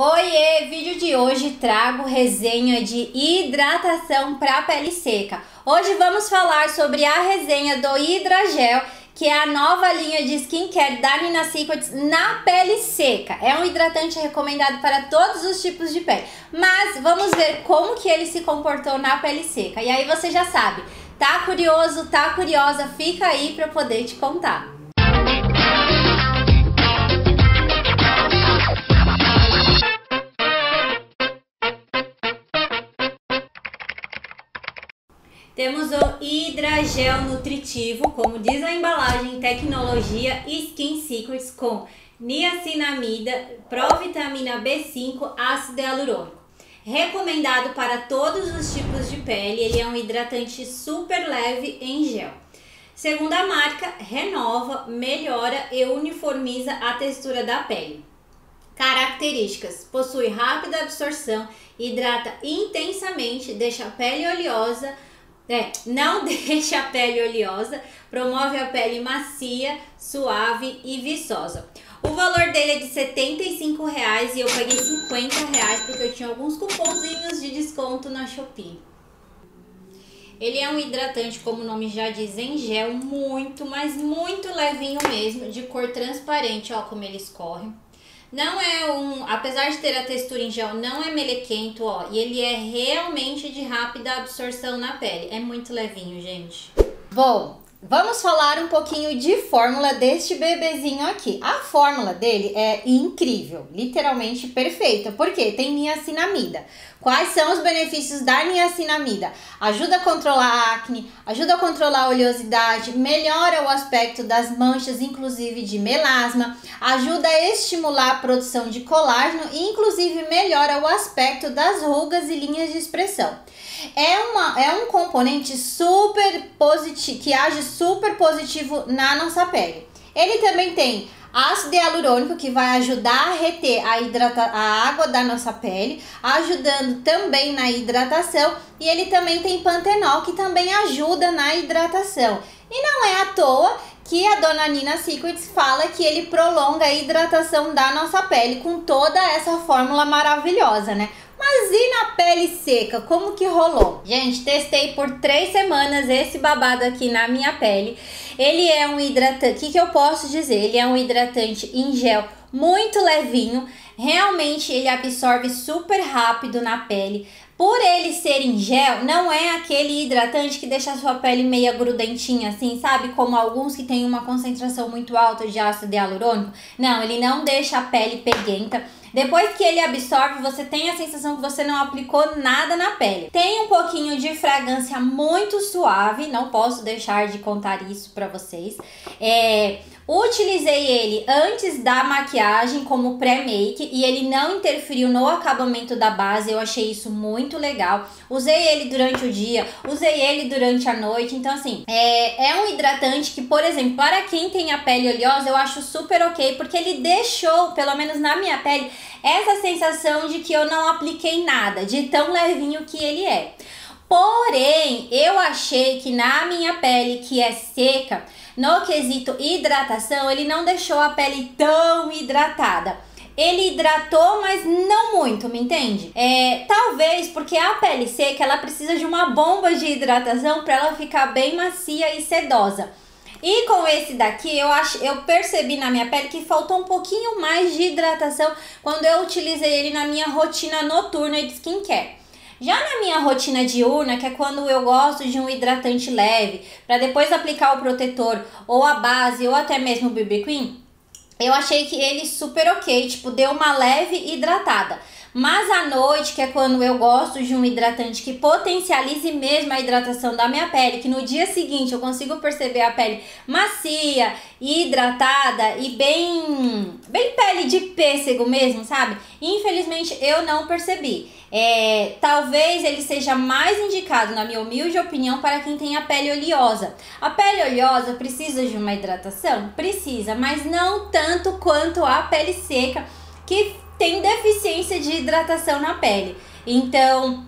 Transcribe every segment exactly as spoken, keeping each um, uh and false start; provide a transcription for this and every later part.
Oiê! Vídeo de hoje trago resenha de hidratação para pele seca. Hoje vamos falar sobre a resenha do Hidragel, que é a nova linha de skincare da Niina Secrets na pele seca. É um hidratante recomendado para todos os tipos de pele. Mas vamos ver como que ele se comportou na pele seca. E aí você já sabe, tá curioso, tá curiosa? Fica aí para eu poder te contar. Temos o Hidragel nutritivo, como diz a embalagem, tecnologia Skin Secrets com niacinamida, provitamina B cinco, ácido hialurônico. Recomendado para todos os tipos de pele, ele é um hidratante super leve em gel. Segundo a marca, renova, melhora e uniformiza a textura da pele. Características: possui rápida absorção, hidrata intensamente, deixa a pele oleosa, É, não deixa a pele oleosa, promove a pele macia, suave e viçosa. O valor dele é de setenta e cinco reais e eu paguei cinquenta reais porque eu tinha alguns cupomzinhos de desconto na Shopee. Ele é um hidratante, como o nome já diz, em gel, muito, mas muito levinho mesmo, de cor transparente, ó como ele escorre. Não é um, apesar de ter a textura em gel, não é melequento, ó, e ele é realmente de rápida absorção na pele, é muito levinho, gente. Bom, vamos falar um pouquinho de fórmula deste bebezinho aqui. A fórmula dele é incrível, literalmente perfeita, porque tem niacinamida. Quais são os benefícios da niacinamida? Ajuda a controlar a acne, ajuda a controlar a oleosidade, melhora o aspecto das manchas, inclusive de melasma, ajuda a estimular a produção de colágeno e inclusive melhora o aspecto das rugas e linhas de expressão. É, uma, é um componente super positivo, que age super positivo na nossa pele. Ele também tem ácido hialurônico, que vai ajudar a reter a, hidrata a água da nossa pele, ajudando também na hidratação, e ele também tem pantenol, que também ajuda na hidratação. E não é à toa que a dona Niina Secrets fala que ele prolonga a hidratação da nossa pele com toda essa fórmula maravilhosa, né? Mas e na pele seca? Como que rolou? Gente, testei por três semanas esse babado aqui na minha pele. Ele é um hidratante... O que, que eu posso dizer? Ele é um hidratante em gel muito levinho. Realmente, ele absorve super rápido na pele. Por ele ser em gel, não é aquele hidratante que deixa a sua pele meia grudentinha, assim, sabe? Como alguns que tem uma concentração muito alta de ácido hialurônico. Não, ele não deixa a pele peguenta. Depois que ele absorve, você tem a sensação que você não aplicou nada na pele. Tem um pouquinho de fragrância muito suave, não posso deixar de contar isso pra vocês. É, utilizei ele antes da maquiagem como pré-make e ele não interferiu no acabamento da base, eu achei isso muito legal. Usei ele durante o dia, usei ele durante a noite, então assim, é, é um hidratante que, por exemplo, para quem tem a pele oleosa, eu acho super ok, porque ele deixou, pelo menos na minha pele, essa sensação de que eu não apliquei nada, de tão levinho que ele é. Porém, eu achei que na minha pele, que é seca, no quesito hidratação, ele não deixou a pele tão hidratada. Ele hidratou, mas não muito, me entende? É, talvez porque a pele seca, ela precisa de uma bomba de hidratação para ela ficar bem macia e sedosa. E com esse daqui, eu, acho, eu percebi na minha pele que faltou um pouquinho mais de hidratação quando eu utilizei ele na minha rotina noturna de skincare. Já na minha rotina diurna, que é quando eu gosto de um hidratante leve, para depois aplicar o protetor ou a base ou até mesmo o B B Cream, eu achei que ele super ok, tipo, deu uma leve hidratada. Mas à noite, que é quando eu gosto de um hidratante que potencialize mesmo a hidratação da minha pele, que no dia seguinte eu consigo perceber a pele macia, hidratada e bem, bem pele de pêssego mesmo, sabe? Infelizmente eu não percebi. É, talvez ele seja mais indicado, na minha humilde opinião, para quem tem a pele oleosa. A pele oleosa precisa de uma hidratação? Precisa, mas não tanto quanto a pele seca, que tem deficiência de hidratação na pele. Então,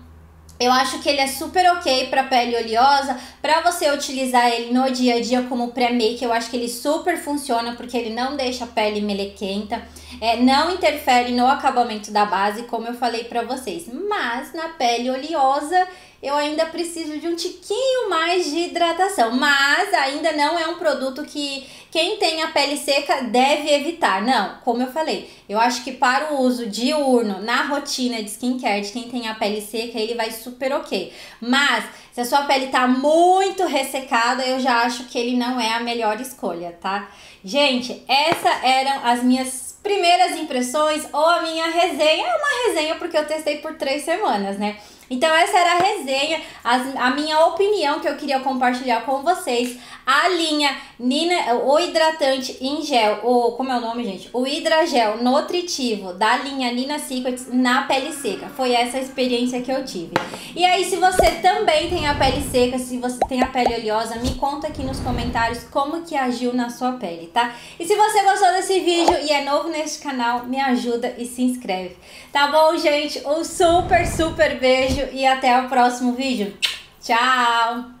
eu acho que ele é super ok para pele oleosa. Para você utilizar ele no dia a dia como pré-make, eu acho que ele super funciona, porque ele não deixa a pele melequenta. É, não interfere no acabamento da base, como eu falei pra vocês. Mas na pele oleosa, eu ainda preciso de um tiquinho mais de hidratação. Mas ainda não é um produto que quem tem a pele seca deve evitar. Não, como eu falei, eu acho que para o uso diurno, na rotina de skincare de quem tem a pele seca, ele vai super ok. Mas se a sua pele tá muito ressecada, eu já acho que ele não é a melhor escolha, tá? Gente, essas eram as minhas primeiras impressões ou a minha resenha. É uma resenha porque eu testei por três semanas, né? Então essa era a resenha, as, a minha opinião que eu queria compartilhar com vocês. A linha Niina, o hidratante em gel, ou como é o nome, gente? O Hidragel nutritivo da linha Niina Secrets na pele seca. Foi essa a experiência que eu tive. E aí, se você também tem a pele seca, se você tem a pele oleosa, me conta aqui nos comentários como que agiu na sua pele, tá? E se você gostou desse vídeo e é novo neste canal, me ajuda e se inscreve. Tá bom, gente? Um super, super beijo. E até o próximo vídeo. Tchau!